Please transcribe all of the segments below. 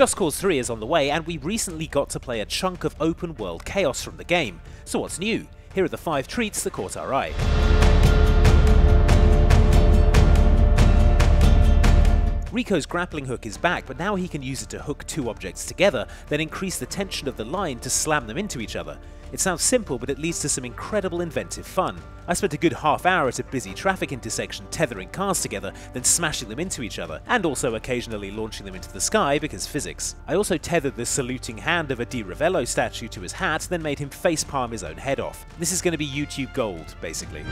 Just Cause 3 is on the way, and we recently got to play a chunk of open world chaos from the game. So what's new? Here are the 5 treats that caught our eye. Rico's grappling hook is back, but now he can use it to hook 2 objects together, then increase the tension of the line to slam them into each other. It sounds simple, but it leads to some incredible inventive fun. I spent a good half hour at a busy traffic intersection tethering cars together, then smashing them into each other, and also occasionally launching them into the sky because physics. I also tethered the saluting hand of a Di Ravello statue to his hat, then made him facepalm his own head off. This is going to be YouTube gold, basically.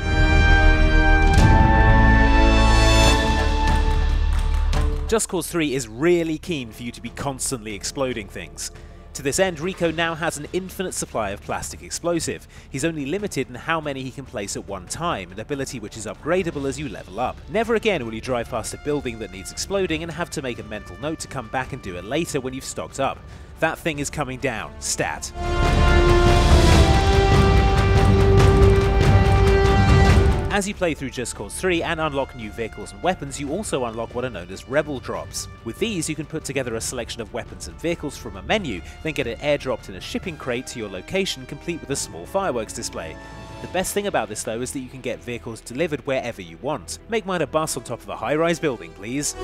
Just Cause 3 is really keen for you to be constantly exploding things. To this end, Rico now has an infinite supply of plastic explosive. He's only limited in how many he can place at one time, an ability which is upgradable as you level up. Never again will you drive past a building that needs exploding and have to make a mental note to come back and do it later when you've stocked up. That thing is coming down, stat. As you play through Just Cause 3 and unlock new vehicles and weapons, you also unlock what are known as Rebel Drops. With these, you can put together a selection of weapons and vehicles from a menu, then get it airdropped in a shipping crate to your location, complete with a small fireworks display. The best thing about this, though, is that you can get vehicles delivered wherever you want. Make mine a bus on top of a high-rise building, please.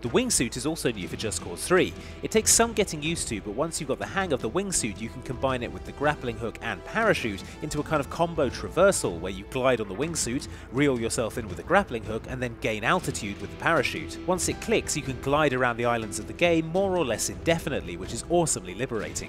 The wingsuit is also new for Just Cause 3. It takes some getting used to, but once you've got the hang of the wingsuit, you can combine it with the grappling hook and parachute into a kind of combo traversal where you glide on the wingsuit, reel yourself in with the grappling hook, and then gain altitude with the parachute. Once it clicks, you can glide around the islands of the game more or less indefinitely, which is awesomely liberating.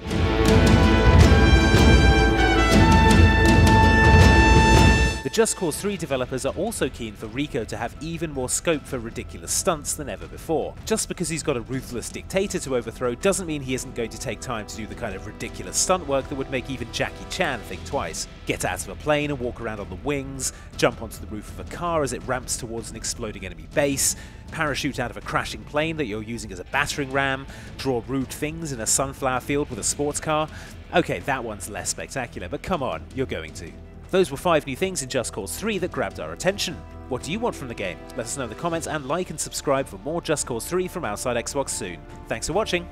The Just Cause 3 developers are also keen for Rico to have even more scope for ridiculous stunts than ever before. Just because he's got a ruthless dictator to overthrow doesn't mean he isn't going to take time to do the kind of ridiculous stunt work that would make even Jackie Chan think twice. Get out of a plane and walk around on the wings, jump onto the roof of a car as it ramps towards an exploding enemy base, parachute out of a crashing plane that you're using as a battering ram, draw rude things in a sunflower field with a sports car. Okay, that one's less spectacular, but come on, you're going to. Those were 5 new things in Just Cause 3 that grabbed our attention. What do you want from the game? Let us know in the comments, and like and subscribe for more Just Cause 3 from Outside Xbox soon. Thanks for watching.